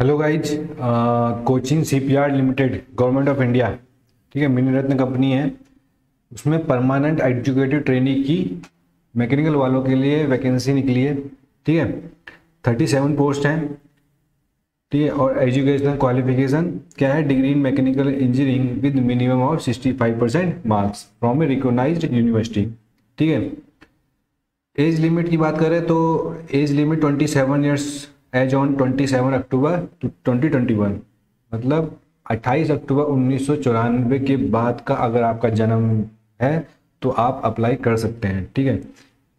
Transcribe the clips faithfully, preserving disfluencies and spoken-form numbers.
Hello guys, Cochin shipyard limited government of India, ठीक है, mini रत्न कंपनी है, उसमें परमानेंट एजुकेटिव ट्रेनिंग की मैकेनिकल वालों के लिए वैकेंसी निकली है, ठीक है। थर्टी सेवन पोस्ट हैं, ठीक है। और एजुकेशनल क्वालिफिकेशन क्या है? Degree in mechanical engineering with minimum of sixty five percent marks from a recognise university, ठीक है। एज लिमिट की बात करें तो age limit twenty seven years age on twenty seven October twenty twenty one, मतलब अट्ठाईस अक्टूबर उन्नीस सौ चौरानवे के बाद का अगर आपका जन्म है तो आप अप्लाई कर सकते हैं, ठीक है।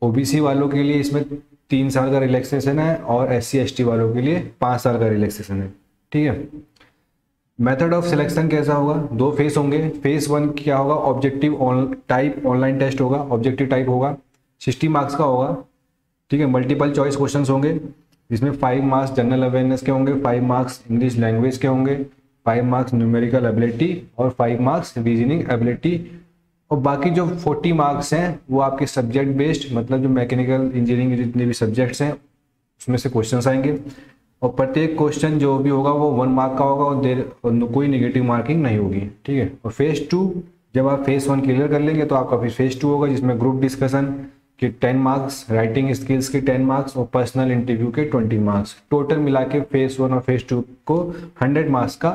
ओबीसी वालों के लिए इसमें तीन साल का रिलैक्सेशन है और एससी एसटी वालों के लिए पाँच साल का रिलैक्सेशन है, ठीक है। मेथड ऑफ सिलेक्शन कैसा होगा? दो फेस होंगे। फेस वन क्या होगा? ऑब्जेक्टिव टाइप ऑनलाइन टेस्ट होगा, ऑब्जेक्टिव टाइप होगा, सिक्सटी मार्क्स का होगा, ठीक है। मल्टीपल चॉइस क्वेश्चन होंगे, इसमें फाइव मार्क्स जनरल अवेयरनेस के होंगे, फाइव मार्क्स इंग्लिश लैंग्वेज के होंगे, फाइव मार्क्स न्यूमेरिकल एबिलिटी और फाइव मार्क्स रीजनिंग एबिलिटी। और बाकी जो फोर्टी मार्क्स हैं वो आपके सब्जेक्ट बेस्ड, मतलब जो मैकेनिकल इंजीनियरिंग के जितने भी सब्जेक्ट्स हैं उसमें से क्वेश्चंस आएंगे। और प्रत्येक क्वेश्चन जो भी होगा वो वन मार्क का होगा और देर और कोई निगेटिव मार्किंग नहीं होगी, ठीक है। और फेज़ टू, जब आप फेज़ वन क्लियर कर लेंगे तो आपका फिर फेज़ टू होगा, जिसमें ग्रुप डिस्कशन कि टेन मार्क्स, राइटिंग स्किल्स के टेन मार्क्स और पर्सनल इंटरव्यू के ट्वेंटी मार्क्स। टोटल मिला के फेज वन और फेज टू को हंड्रेड मार्क्स का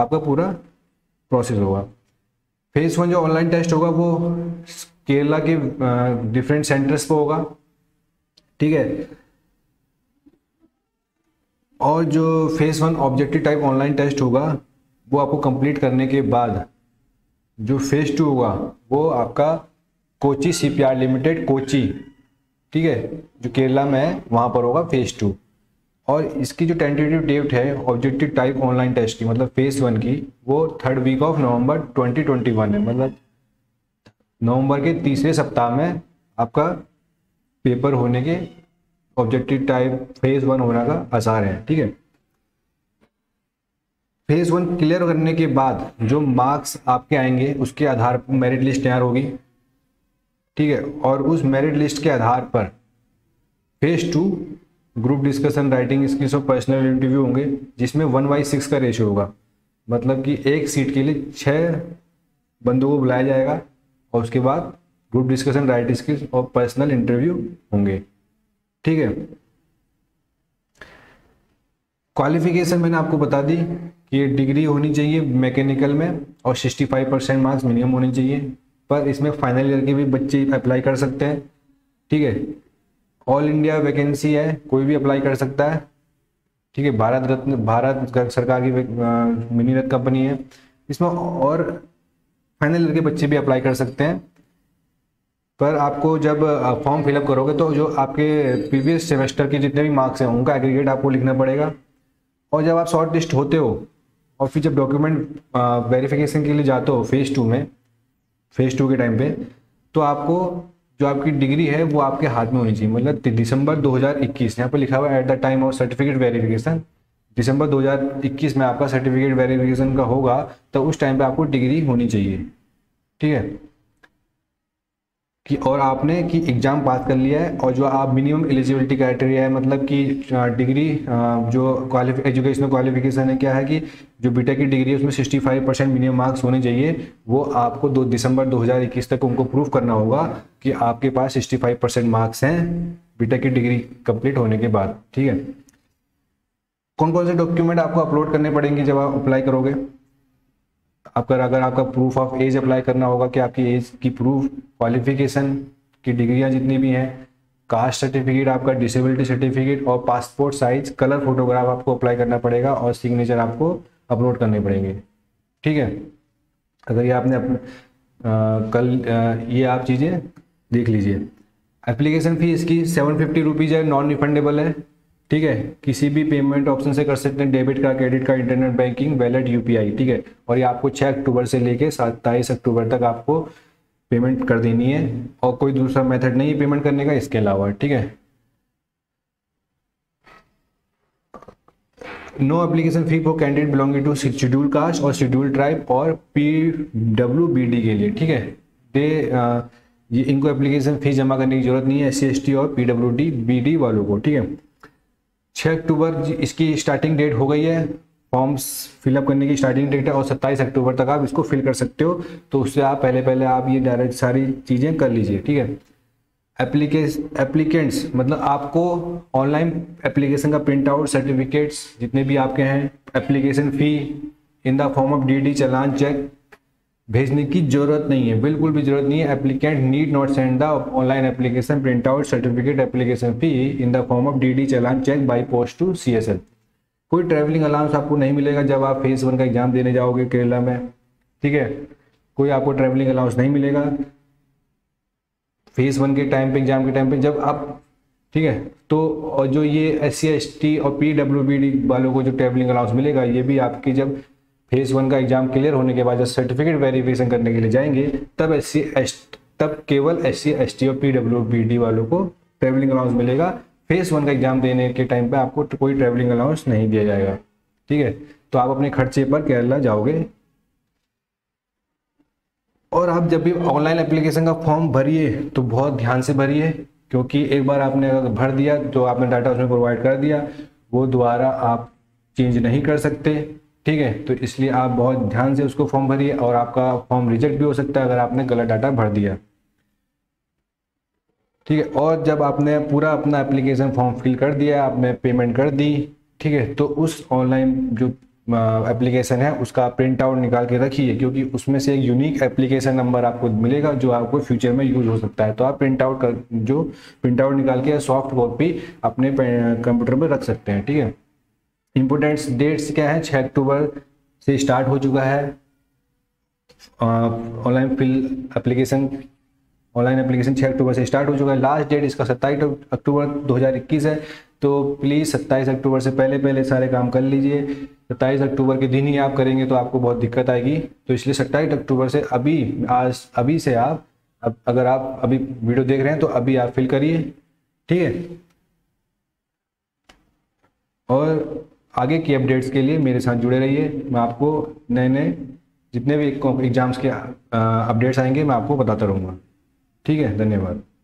आपका पूरा प्रोसेस होगा। फेज वन जो ऑनलाइन टेस्ट होगा वो केरला के डिफरेंट सेंटर्स पर होगा, ठीक है। और जो phase one objective type online test होगा वो आपको कंप्लीट करने के बाद जो फेज टू होगा वो आपका कोची शिपयार्ड लिमिटेड कोची, ठीक है, जो केरला में है वहाँ पर होगा फेज टू। और इसकी जो टेंटेटिव डेट है ऑब्जेक्टिव टाइप ऑनलाइन टेस्ट की, मतलब फेज वन की, वो third week of November twenty twenty one है, मतलब नवंबर के तीसरे सप्ताह में आपका पेपर होने के, ऑब्जेक्टिव टाइप फेज वन होने का आसार है, ठीक है। फेज वन क्लियर करने के बाद जो मार्क्स आपके आएंगे उसके आधार पर मेरिट लिस्ट तैयार होगी, ठीक है। और उस मेरिट लिस्ट के आधार पर phase two group discussion, writing skills और पर्सनल इंटरव्यू होंगे, जिसमें वन बाई सिक्स का रेशियो होगा, मतलब कि एक सीट के लिए छः बंदों को बुलाया जाएगा और उसके बाद ग्रुप डिस्कशन, राइटिंग स्किल्स और पर्सनल इंटरव्यू होंगे, ठीक है। क्वालिफिकेशन मैंने आपको बता दी कि डिग्री होनी चाहिए मैकेनिकल में और sixty five percent marks minimum होने चाहिए, पर इसमें फाइनल ईयर के भी बच्चे अप्लाई कर सकते हैं, ठीक है। ऑल इंडिया वैकेंसी है, कोई भी अप्लाई कर सकता है, ठीक है। भारत रत्न, भारत सरकार की मिनी रत्न कंपनी है इसमें, और फाइनल ईयर के बच्चे भी अप्लाई कर सकते हैं। पर आपको जब फॉर्म फिलअप करोगे तो जो आपके प्रीवियस सेमेस्टर के जितने भी मार्क्स हैं उनका एग्रीगेट आपको लिखना पड़ेगा। और जब आप शॉर्ट लिस्ट होते हो और फिर जब डॉक्यूमेंट वेरिफिकेशन के लिए जाते हो फेज टू में, फेज टू के टाइम पे, तो आपको जो आपकी डिग्री है वो आपके हाथ में होनी चाहिए, मतलब दिसंबर दो हज़ार इक्कीस यहाँ पर लिखा हुआ है at the time of certificate verification. दिसंबर दो हज़ार इक्कीस में आपका सर्टिफिकेट वेरिफिकेशन का होगा तो उस टाइम पे आपको डिग्री होनी चाहिए, ठीक है। कि और आपने कि एग्ज़ाम पास कर लिया है और जो आप मिनिमम एलिजिबिलिटी क्राइटेरिया है, मतलब कि डिग्री जो क्वालिफ एजुकेशनल क्वालिफिकेशन है क्या है कि जो बीटेक की डिग्री है उसमें sixty five percent minimum marks होने चाहिए। वो आपको दो दिसंबर दो हज़ार इक्कीस तक उनको प्रूव करना होगा कि आपके पास सिक्सटी फाइव परसेंट मार्क्स हैं बीटेक की डिग्री कंप्लीट होने के बाद, ठीक है। कौन कौन से डॉक्यूमेंट आपको अपलोड करने पड़ेंगे जब आप अप्लाई करोगे? आपका अगर आपका प्रूफ ऑफ एज अप्लाई करना होगा कि आपकी एज की प्रूफ, क्वालिफिकेशन की डिग्रियां जितनी भी हैं, कास्ट सर्टिफिकेट, आपका डिसेबिलिटी सर्टिफिकेट और पासपोर्ट साइज कलर फोटोग्राफ आपको अप्लाई करना पड़ेगा और सिग्नेचर आपको अपलोड करने पड़ेंगे, ठीक है। अगर ये आपने अपने आ, कल आ, ये आप चीज़ें देख लीजिए। एप्लीकेशन फ़ी इसकी सेवन फिफ्टी रुपीज़ है, नॉन रिफंडेबल है, ठीक है। किसी भी पेमेंट ऑप्शन से कर सकते हैं, debit card, credit card, internet banking, wallet, UPI, ठीक है। और ये आपको छह अक्टूबर से लेके सत्ताईस अक्टूबर तक आपको पेमेंट कर देनी है और कोई दूसरा मेथड नहीं है पेमेंट करने का इसके अलावा, ठीक है। No application fee for candidate belonging to schedule caste और शेड्यूल ट्राइब और पीडब्ल्यूबीडी के लिए, ठीक है। दे आ, ये इनको एप्लीकेशन फी जमा करने की जरूरत नहीं है, एससी एसटी और पीडब्ल्यूडी बीडी वालों को, ठीक है। छः अक्टूबर इसकी स्टार्टिंग डेट हो गई है, फॉर्म्स फिलअप करने की स्टार्टिंग डेट है, और सत्ताईस अक्टूबर तक आप इसको फिल कर सकते हो। तो उससे आप पहले पहले आप ये डायरेक्ट सारी चीज़ें कर लीजिए, ठीक है। एप्लीकेंट्स मतलब आपको ऑनलाइन एप्लीकेशन का प्रिंट आउट, सर्टिफिकेट्स जितने भी आपके हैं, application fee in the form of DD, challan, cheque भेजने की जरूरत नहीं है, बिल्कुल भी जरूरत नहीं है। Applicant need not send the online application print out, certificate, application fee in the form of DD, challan, cheque by post to CSL. कोई ट्रैवलिंग अलाउंस आपको नहीं मिलेगा जब आप फेज वन का एग्जाम देने जाओगे केरला में, ठीक है। कोई आपको ट्रैवलिंग अलाउंस नहीं मिलेगा फेज वन के टाइम पे, एग्जाम के टाइम पे जब आप, ठीक है। तो और जो ये एस सी एस टी और पी डब्ल्यू बी डी वालों को जो ट्रैवलिंग अलाउंस मिलेगा, ये भी आपकी जब फेज वन का एग्जाम क्लियर होने के बाद जब सर्टिफिकेट वेरिफिकेशन करने के लिए जाएंगे तब एस सी एस तब केवल एस सी एस टी और पी डब्ल्यू बी डी वालों को ट्रैवलिंग अलाउंस मिलेगा। फेज वन का एग्जाम देने के टाइम पे आपको कोई ट्रैवलिंग अलाउंस नहीं दिया जाएगा, ठीक है। तो आप अपने खर्चे पर केरला जाओगे, और आप जब भी ऑनलाइन एप्लीकेशन का फॉर्म भरिए तो बहुत ध्यान से भरिए, क्योंकि एक बार आपने अगर भर दिया तो आपने डाटा उसमें प्रोवाइड कर दिया, वो दोबारा आप चेंज नहीं कर सकते, ठीक है। तो इसलिए आप बहुत ध्यान से उसको फॉर्म भरिए, और आपका फॉर्म रिजेक्ट भी हो सकता है अगर आपने गलत डाटा भर दिया, ठीक है। और जब आपने पूरा अपना एप्लीकेशन फॉर्म फिल कर दिया, आपने पेमेंट कर दी, ठीक है, तो उस ऑनलाइन जो एप्लीकेशन है उसका प्रिंट आउट निकाल के रखिए, क्योंकि उसमें से एक यूनिक एप्लीकेशन नंबर आपको मिलेगा जो आपको फ्यूचर में यूज हो सकता है। तो आप प्रिंट आउट कर जो प्रिंट आउट निकाल के सॉफ्ट कॉपी अपने कंप्यूटर पर रख सकते हैं, ठीक है। इम्पोर्टेंट डेट्स क्या है, छः अक्टूबर से स्टार्ट हो चुका है online fill application, online application छः अक्टूबर से स्टार्ट हो चुका है। लास्ट डेट इसका सत्ताईस अक्टूबर दो हज़ार इक्कीस है, तो प्लीज़ सत्ताईस अक्टूबर से पहले पहले सारे काम कर लीजिए। सत्ताईस अक्टूबर के दिन ही आप करेंगे तो आपको बहुत दिक्कत आएगी, तो इसलिए सत्ताईस अक्टूबर से अभी आज अभी से आप अब, अगर आप अभी वीडियो देख रहे हैं तो अभी आप फिल करिए, ठीक है। और आगे की अपडेट्स के लिए मेरे साथ जुड़े रहिए, मैं आपको नए नए जितने भी एग्जाम्स के अपडेट्स आएंगे मैं आपको बताता रहूँगा, ठीक है। धन्यवाद।